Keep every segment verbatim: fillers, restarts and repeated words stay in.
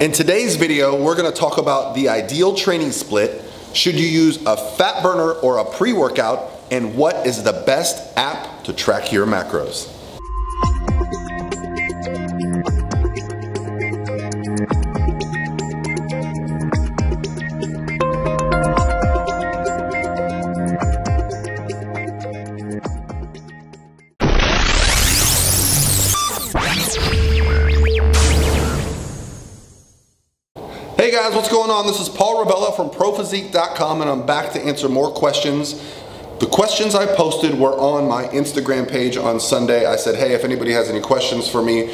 In today's video, we're gonna talk about the ideal training split. Should you use a fat burner or a pre-workout, and what is the best app to track your macros? Hey guys, what's going on? This is Paul Revelia from Pro Physique dot com, and I'm back to answer more questions. The questions I posted were on my Instagram page on Sunday. I said, hey, if anybody has any questions for me,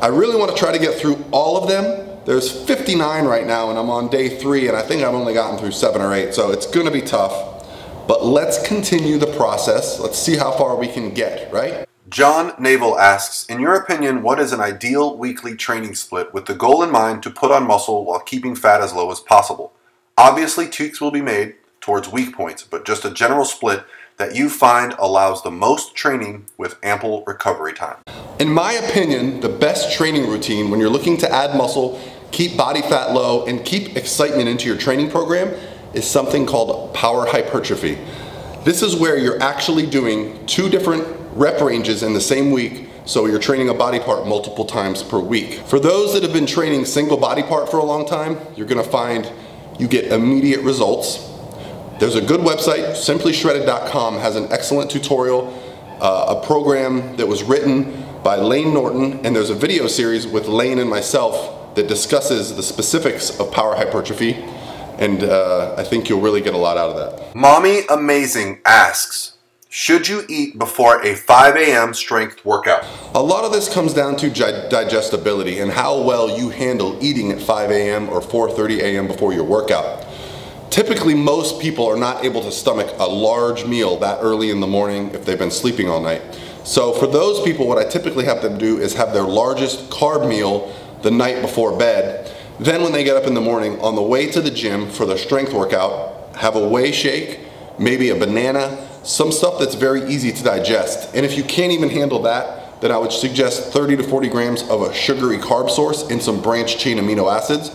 I really want to try to get through all of them. There's fifty-nine right now, and I'm on day three, and I think I've only gotten through seven or eight, so it's gonna be tough. But let's continue the process. Let's see how far we can get, right? John Naval asks, in your opinion, what is an ideal weekly training split with the goal in mind to put on muscle while keeping fat as low as possible? Obviously, tweaks will be made towards weak points, but just a general split that you find allows the most training with ample recovery time. In my opinion, the best training routine when you're looking to add muscle, keep body fat low, and keep excitement into your training program is something called power hypertrophy. This is where you're actually doing two different rep ranges in the same week, so you're training a body part multiple times per week. For those that have been training single body part for a long time, you're gonna find you get immediate results. There's a good website, simply shredded dot com, has an excellent tutorial, uh, a program that was written by Layne Norton, and there's a video series with Layne and myself that discusses the specifics of power hypertrophy, and uh, I think you'll really get a lot out of that. Mommy Amazing asks, should you eat before a five A M strength workout? A lot of this comes down to digestibility and how well you handle eating at five A M or four thirty A M before your workout. Typically, most people are not able to stomach a large meal that early in the morning if they've been sleeping all night. So for those people, what I typically have them do is have their largest carb meal the night before bed. Then when they get up in the morning, on the way to the gym for their strength workout, have a whey shake, maybe a banana, some stuff that's very easy to digest. And if you can't even handle that, then I would suggest thirty to forty grams of a sugary carb source and some branched chain amino acids,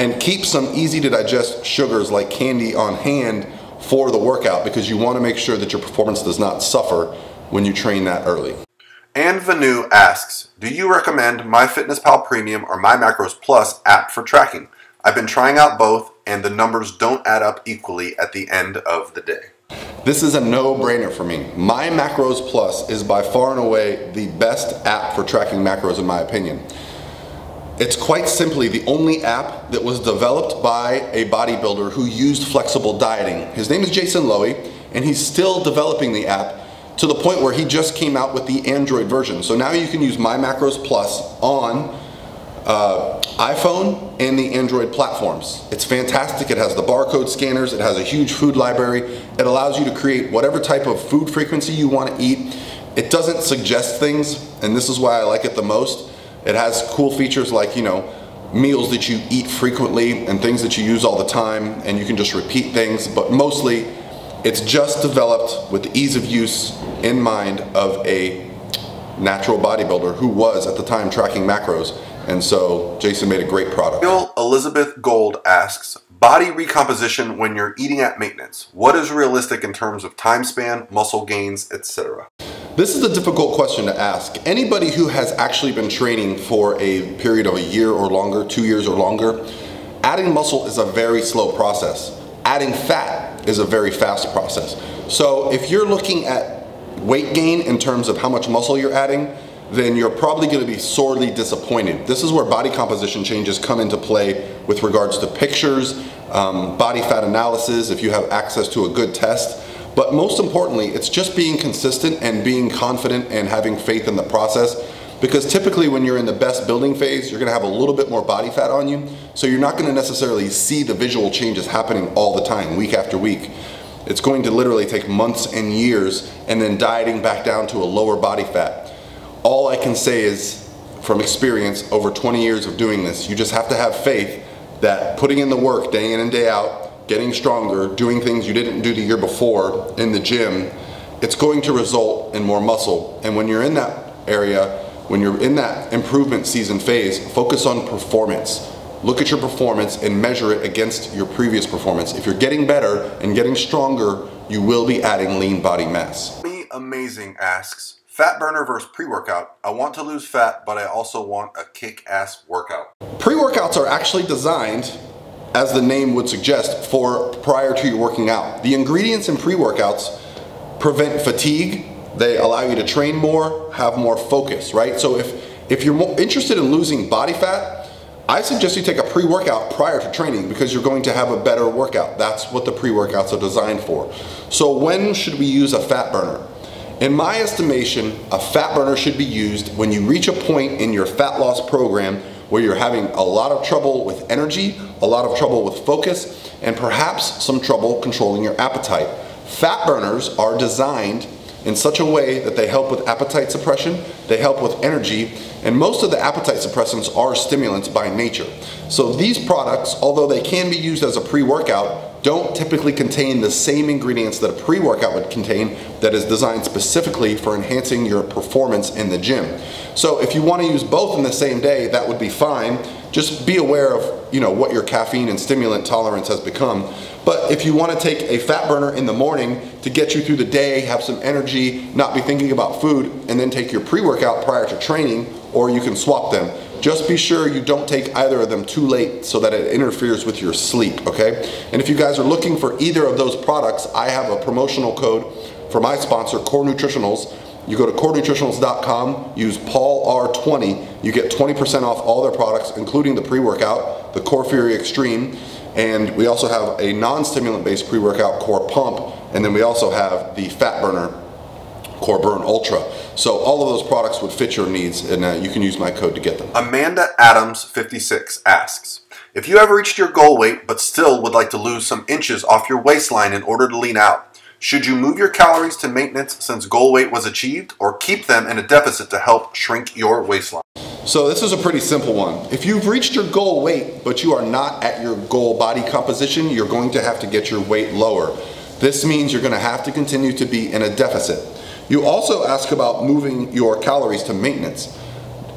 and keep some easy to digest sugars like candy on hand for the workout, because you want to make sure that your performance does not suffer when you train that early. And Vanu asks, do you recommend MyFitnessPal Premium or MyMacros Plus app for tracking? I've been trying out both and the numbers don't add up equally at the end of the day. This is a no-brainer for me. MyMacros Plus is by far and away the best app for tracking macros in my opinion. It's quite simply the only app that was developed by a bodybuilder who used flexible dieting. His name is Jason Lowy, and he's still developing the app to the point where he just came out with the Android version. So now you can use MyMacros Plus on Uh, iPhone and the Android platforms. It's fantastic. It has the barcode scanners. It has a huge food library. It allows you to create whatever type of food frequency you want to eat. It doesn't suggest things, and this is why I like it the most. It has cool features like, you know, meals that you eat frequently and things that you use all the time, and you can just repeat things, but mostly it's just developed with the ease of use in mind of a natural bodybuilder who was at the time tracking macros. And so Jason made a great product. Elizabeth Gold asks, body recomposition when you're eating at maintenance. What is realistic in terms of time span, muscle gains, et cetera? This is a difficult question to ask. Anybody who has actually been training for a period of a year or longer, two years or longer, adding muscle is a very slow process. Adding fat is a very fast process. So if you're looking at weight gain in terms of how much muscle you're adding, then you're probably gonna be sorely disappointed. This is where body composition changes come into play with regards to pictures, um, body fat analysis, if you have access to a good test. But most importantly, it's just being consistent and being confident and having faith in the process, because typically when you're in the best building phase, you're gonna have a little bit more body fat on you, so you're not gonna necessarily see the visual changes happening all the time, week after week. It's going to literally take months and years, and then dieting back down to a lower body fat. All I can say is, from experience, over twenty years of doing this, you just have to have faith that putting in the work day in and day out, getting stronger, doing things you didn't do the year before in the gym, it's going to result in more muscle. And when you're in that area, when you're in that improvement season phase, focus on performance. look at your performance and measure it against your previous performance. If you're getting better and getting stronger, you will be adding lean body mass. Me Amazing asks, fat burner versus pre-workout. I want to lose fat, but I also want a kick-ass workout. Pre-workouts are actually designed, as the name would suggest, for prior to your working out. The ingredients in pre-workouts prevent fatigue. They allow you to train more, have more focus, right? So if, if you're more interested in losing body fat, I suggest you take a pre-workout prior to training because you're going to have a better workout. That's what the pre-workouts are designed for. So when should we use a fat burner? In my estimation, a fat burner should be used when you reach a point in your fat loss program where you're having a lot of trouble with energy, a lot of trouble with focus, and perhaps some trouble controlling your appetite. Fat burners are designed in such a way that they help with appetite suppression, they help with energy, and most of the appetite suppressants are stimulants by nature. So these products, although they can be used as a pre-workout, don't typically contain the same ingredients that a pre-workout would contain that is designed specifically for enhancing your performance in the gym. So if you want to use both in the same day, that would be fine. Just be aware of, you know, what your caffeine and stimulant tolerance has become. But if you want to take a fat burner in the morning to get you through the day, have some energy, not be thinking about food, and then take your pre-workout prior to training, or you can swap them. Just be sure you don't take either of them too late so that it interferes with your sleep, okay? And if you guys are looking for either of those products, I have a promotional code for my sponsor, Core Nutritionals. You go to core nutritionals dot com, use Paul R twenty, you get twenty percent off all their products, including the pre-workout, the Core Fury Extreme, and we also have a non-stimulant based pre-workout, Core Pump, and then we also have the fat burner, Core Burn Ultra. So all of those products would fit your needs, and uh, you can use my code to get them. Amanda Adams fifty-six asks, if you have reached your goal weight but still would like to lose some inches off your waistline in order to lean out, should you move your calories to maintenance since goal weight was achieved, or keep them in a deficit to help shrink your waistline? So this is a pretty simple one. If you've reached your goal weight, but you are not at your goal body composition, you're going to have to get your weight lower. This means you're gonna have to continue to be in a deficit. You also ask about moving your calories to maintenance.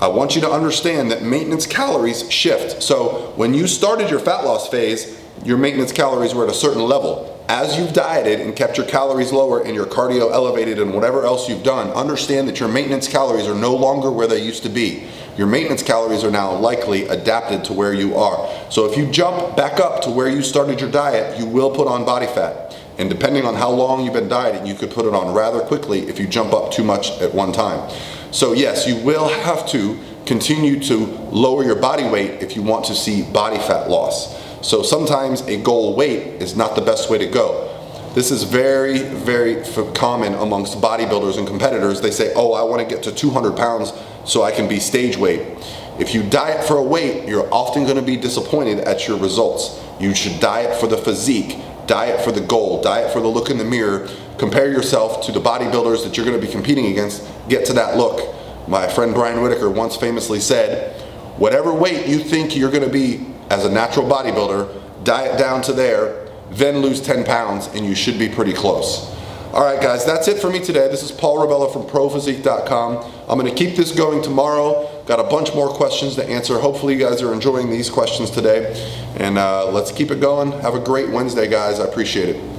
I want you to understand that maintenance calories shift. So when you started your fat loss phase, your maintenance calories were at a certain level. As you've dieted and kept your calories lower and your cardio elevated and whatever else you've done, understand that your maintenance calories are no longer where they used to be. Your maintenance calories are now likely adapted to where you are. So if you jump back up to where you started your diet, you will put on body fat. And depending on how long you've been dieting, you could put it on rather quickly if you jump up too much at one time. So yes, you will have to continue to lower your body weight if you want to see body fat loss. So sometimes a goal weight is not the best way to go. This is very, very common amongst bodybuilders and competitors. They say, oh, I want to get to two hundred pounds so I can be stage weight. If you diet for a weight, you're often going to be disappointed at your results. You should diet for the physique, diet for the goal, diet for the look in the mirror, compare yourself to the bodybuilders that you're going to be competing against, get to that look. My friend Brian Whittaker once famously said, whatever weight you think you're going to be as a natural bodybuilder, diet down to there, then lose ten pounds, and you should be pretty close. All right, guys, that's it for me today. This is Paul Revelia from pro physique dot com. I'm going to keep this going tomorrow. Got a bunch more questions to answer. Hopefully, you guys are enjoying these questions today. And uh, let's keep it going. Have a great Wednesday, guys. I appreciate it.